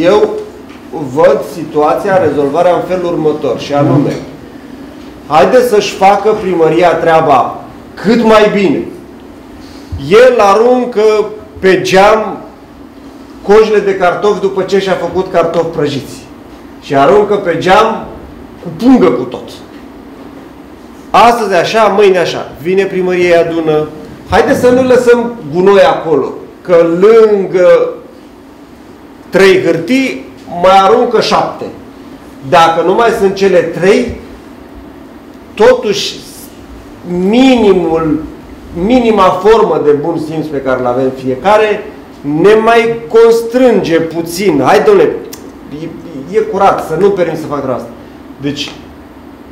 eu văd situația, rezolvarea în felul următor, și anume, haideți să-și facă primăria treaba cât mai bine. El aruncă pe geam cojile de cartofi după ce și-a făcut cartofi prăjiți. Și aruncă pe geam cu pungă cu tot. Astăzi așa, mâine așa. Vine primăria, adună. Haideți să nu lăsăm gunoi acolo. Că lângă 3 hârtii mai aruncă 7. Dacă nu mai sunt cele 3, totuși minima formă de bun simț pe care l-avem fiecare ne mai constrânge puțin. Hai, dom'le, e curat, să nu permit să fac treaba asta. Deci,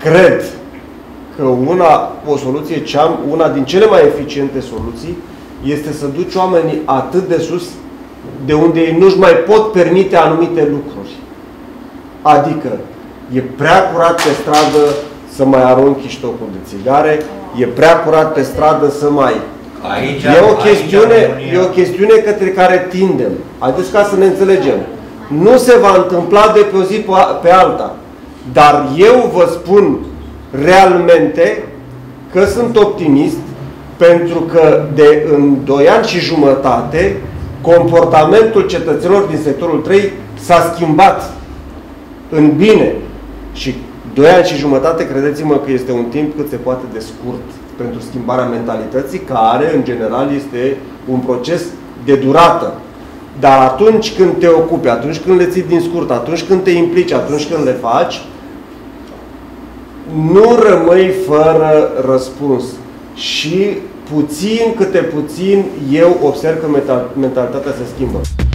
cred că una din cele mai eficiente soluții este să duci oamenii atât de sus de unde ei nu-și mai pot permite anumite lucruri. Adică, e prea curat pe stradă să mai arunci ștocul de țigare, e prea curat pe stradă să mai... E o chestiune către care tindem. Haideți ca să ne înțelegem. Nu se va întâmpla de pe o zi pe alta. Dar eu vă spun realmente că sunt optimist pentru că de în 2 ani și jumătate comportamentul cetățenilor din sectorul 3 s-a schimbat în bine. Și 2 ani și jumătate, credeți-mă că este un timp cât se poate de scurt pentru schimbarea mentalității, care, în general, este un proces de durată. Dar atunci când te ocupi, atunci când le ții din scurt, atunci când te implici, atunci când le faci, nu rămâi fără răspuns. Și puțin câte puțin eu observ că mentalitatea se schimbă.